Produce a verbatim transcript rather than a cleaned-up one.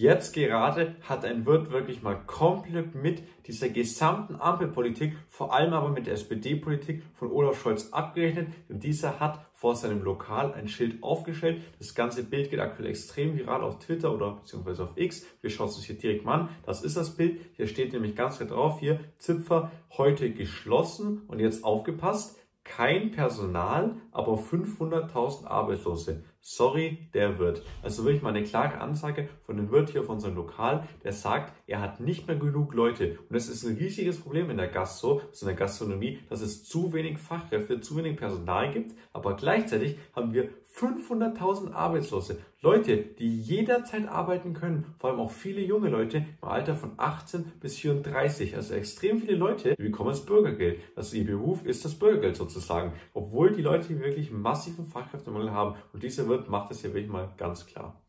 Jetzt gerade hat ein Wirt wirklich mal komplett mit dieser gesamten Ampelpolitik, vor allem aber mit der S P D-Politik von Olaf Scholz abgerechnet, denn dieser hat vor seinem Lokal ein Schild aufgestellt. Das ganze Bild geht aktuell extrem viral auf Twitter oder beziehungsweise auf X. Wir schauen es uns hier direkt mal an. Das ist das Bild. Hier steht nämlich ganz klar drauf, hier Zipfer heute geschlossen und jetzt aufgepasst. Kein Personal, aber fünfhunderttausend Arbeitslose. Sorry, der Wirt. Also wirklich mal eine klare Ansage von dem Wirt hier auf unserem Lokal, der sagt, er hat nicht mehr genug Leute. Und das ist ein riesiges Problem in der Gastro, also in der Gastronomie, dass es zu wenig Fachkräfte, zu wenig Personal gibt. Aber gleichzeitig haben wir fünfhunderttausend Arbeitslose. Leute, die jederzeit arbeiten können, vor allem auch viele junge Leute im Alter von achtzehn bis vierunddreißig. Also extrem viele Leute, die bekommen das Bürgergeld. Also ihr Beruf ist das Bürgergeld sozusagen, obwohl die Leute wirklich massiven Fachkräftemangel haben. Und dieser Wirt macht das hier wirklich mal ganz klar.